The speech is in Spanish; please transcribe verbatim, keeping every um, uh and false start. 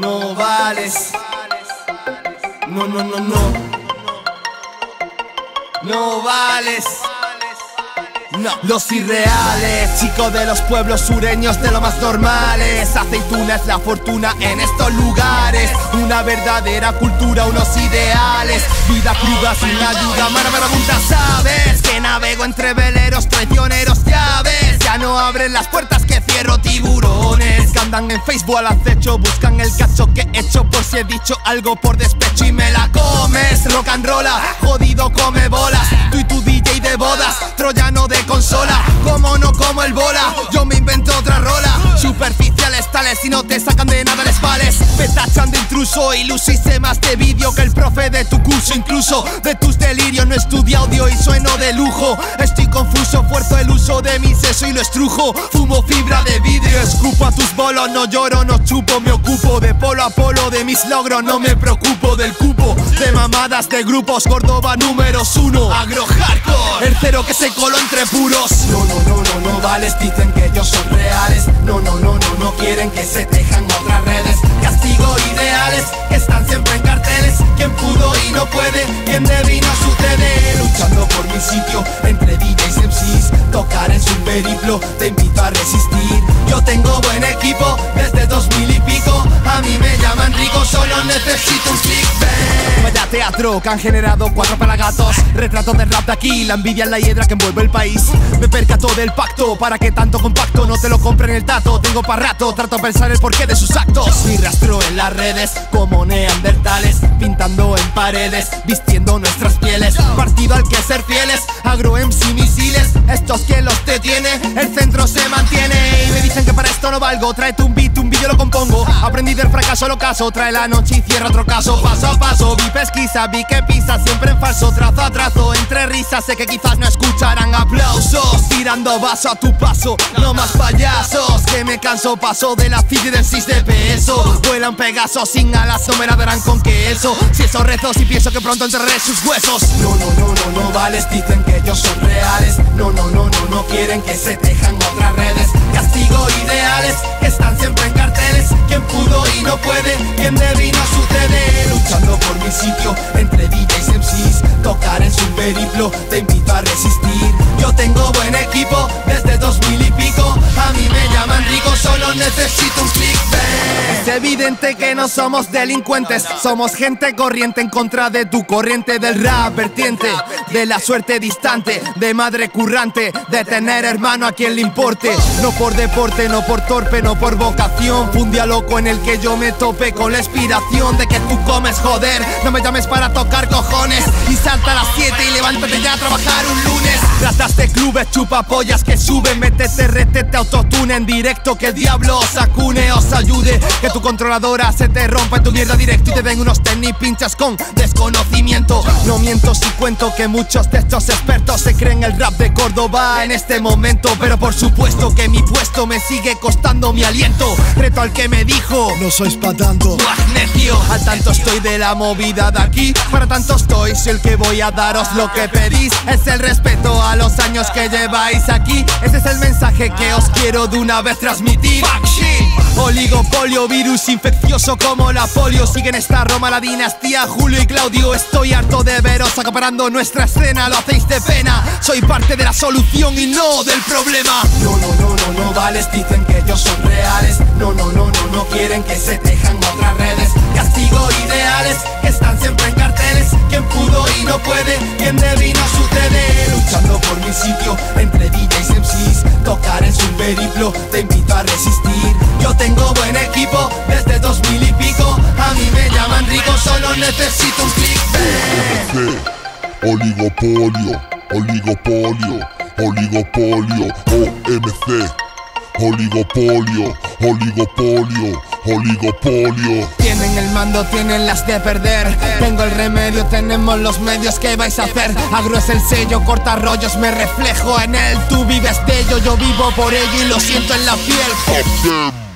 no vales. No, no, no, no. No vales. No. Los irreales, chicos de los pueblos sureños, de lo más normales. Aceituna es la fortuna en estos lugares. Una verdadera cultura, unos ideales. Vida cruda sin ayuda, mano marabunta, sabes. Que navego entre veleros, traicioneros, llaves. Ya no abren las puertas, que cierro tiburones. Que andan en Facebook al acecho, buscan el cacho que he hecho por si he dicho algo por despecho y me la comes. Rock and rolla, jodido come bolas. Tú y tu D J de bodas, troyano de consola, como no como el bola, yo me invento otra rola. Superficiales tales y no te sacan de nada les vales. Me tachan de intruso y luciste más de vídeo que el profe de tu curso, incluso de tus delirios. No estudio audio y sueno de lujo, estoy confuso, fuerzo el uso de mi seso y lo estrujo. Fumo fibra de vidrio, escupo a tus bolos, no lloro, no chupo, me ocupo de polo a polo, de mis logros no me preocupo, del cupo de mamadas de grupos. Córdoba números uno, Agro hardcore, el cero que se coló entre puros. No, no, no, no, no vales, dicen que ellos son reales. No, no, no, no, no quieren que se tejan otras redes. Castigo ideales que están siempre en carteles. Quien pudo y no puede, quien devino sucede. Luchando por mi sitio, entre D Js y M Cs, tocar en su periplo, te invito a resistir. Yo tengo buen equipo, desde dos mil y pico, a mí me llaman rico, solo necesito un clickbait. Vaya teatro que han generado cuatro pelagatos. Retrato de rap de aquí, la envidia es la hiedra que envuelve el país. Me percato del pacto, para que tanto compacto, no te lo compren el tato, tengo pa' rato, trato de pensar el porqué de sus actos. Mi rastro en las redes, como neandertales, pintando en paredes, vistiendo nuestras pieles. Partido al que ser fieles, Agro, M C, misiles, estos quien los detiene, el centro se mantiene. Y me dicen que para esto no valgo, tráete un beat, un beat yo lo compongo. Aprendí del fracaso al ocaso, trae la noche y cierra otro caso. Paso a paso, vi pesquisa, vi que pisa, siempre en falso, trazo a trazo, entre risas, sé que quizás no escucharán aplausos. Tirando vaso a tu paso, no más payasos, que me canso, paso de la city del seis de peso. Vuelan pegasos sin alas, no me nadarán con queso. Si esos rezos y pienso que pronto enterraré sus huesos. No, no, no, no, no vales, dicen que ellos son reales. No, no, no, no, no quieren que se tejan otras redes. Castigo ideales que están siempre en carteles. Quien pudo y no puede, quien devino sucede. Luchando por mi sitio, entre D Js y M Cs, tocar en su periplo, te invito a resistir. Yo tengo buen equipo, desde dos mil y pico, a mí me llaman rico, solo necesito un clickbait. Es evidente que no somos delincuentes, somos gente corriente en contra de tu corriente. Del rap vertiente, de la suerte distante, de madre currante, de tener hermano a quien le importe. No por deporte, no por torpe, no por vocación. Fue un día loco en el que yo me topé con la inspiración de que tú comes, joder, no me llames para tocar cojones. Y salta a las siete y levántate ya a trabajar un lunes. Ratas de clubes, chupapollas que suben, métete, retete, autotune en directo, que el diablo os acune, os ayude, que tu controladora se te rompa en tu mierda directo y te den unos tenis pinchas con desconocimiento. No miento si cuento que muchos de estos expertos se creen el rap de Córdoba en este momento, pero por supuesto que mi puesto me sigue costando mi aliento. Reto al que me dijo, no sois pa' tanto, magnesio. Al tanto estoy de la movida de aquí, para tanto estoy, soy el que voy a daros lo que pedís. Es el respeto a los años que lleváis aquí, ese es el mensaje que os quiero de una vez transmitir. Fuck shit. Oligopolio, virus infeccioso como la polio. Siguen esta Roma, la dinastía, Julio y Claudio. Estoy harto de veros acaparando nuestra escena, lo hacéis de pena. Soy parte de la solución y no del problema. No, no, no, no, no vales, dicen que ellos son reales. No, no, no, no, no quieren que se tejan otras redes. Castigo ideales que están siempre en carteles. Quien pudo y no puede, quien devino sucede. Luchando por mi sitio, entre D Js y M Cs, tocar en su periplo, te invito a resistir. Yo tengo buen equipo, desde dos mil y pico, a mí me llaman rico, solo necesito un clickbait. Oligopolio, oligopolio, oligopolio, O M C, oligopolio, oligopolio, oligopolio. Tienen el mando, tienen las de perder. Tengo el remedio, tenemos los medios, ¿qué vais a hacer? Agro es el sello, corta rollos, me reflejo en él. Tú vives de ello, yo vivo por ello y lo siento en la piel.